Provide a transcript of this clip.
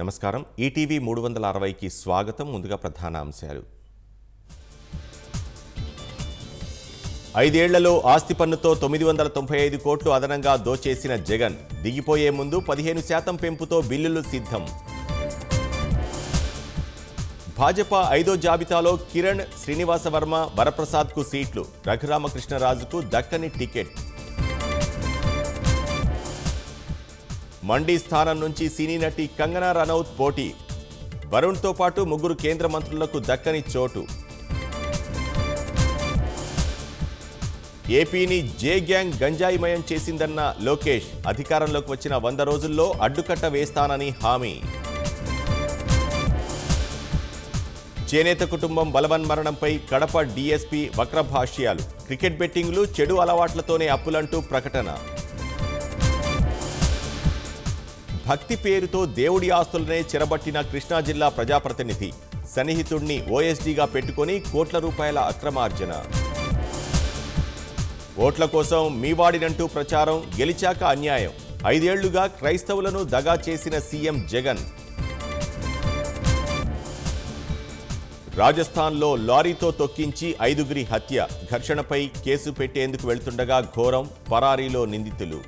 నమస్కారం ఈటీవీ 360 కి స్వాగతం ముందుగా ప్రధానాంశాలు ఐదేళ్లలో ఆస్తి పన్నుతో 995 కోట్లు అదనంగా దోచేసిన జగన్ దిగిపోయే ముందు 15% పెంపుతో బిల్లులు సిద్ధం భాజపా ఐదో జాబితాలో కిరణ్ శ్రీనివాస వర్మ వరప్రసాద్కు సీట్లు రఘురామకృష్ణరాజుకు దక్కని టికెట్ మండి స్థానం నుంచి సినీ నటి కంగనా రనౌత్ పోటీ వరుణ్తో పాటు ముగ్గురు కేంద్ర మంత్రులకు దక్కని చోటు ఏపీని జే గ్యాంగ్ గంజాయిమయం చేసిందన్న లోకేష్ అధికారంలోకి వచ్చిన 100 రోజుల్లో అడ్డుకట్ట వేస్తానని హామీ చేనేత కుటుంబం బలవన్మరణంపై కడప డీఎస్పీ వక్రభాష్యాలు క్రికెట్ బెట్టింగ్లు చెడు అలవాట్లతోనే అప్పులంటూ ప్రకటన భక్తి పేరుతో దేవుడి ఆస్తులనే చెరబట్టిన కృష్ణా జిల్లా ప్రజాప్రతినిధి సన్నిహితుడిని ఓఎస్డీగా పెట్టుకొని కోట్ల రూపాయల అక్రమార్జన ఓట్ల కోసం మీవాడినంటూ ప్రచారం గెలిచాక అన్యాయం ఐదేళ్లుగా క్రైస్తవులను దగా చేసిన సీఎం జగన్ రాజస్థాన్లో లారీతో తొక్కించి 5గురి హత్య ఘర్షణపై కేసు పెట్టేందుకు వెళ్తుండగా ఘోరం పరారీలో నిందితులు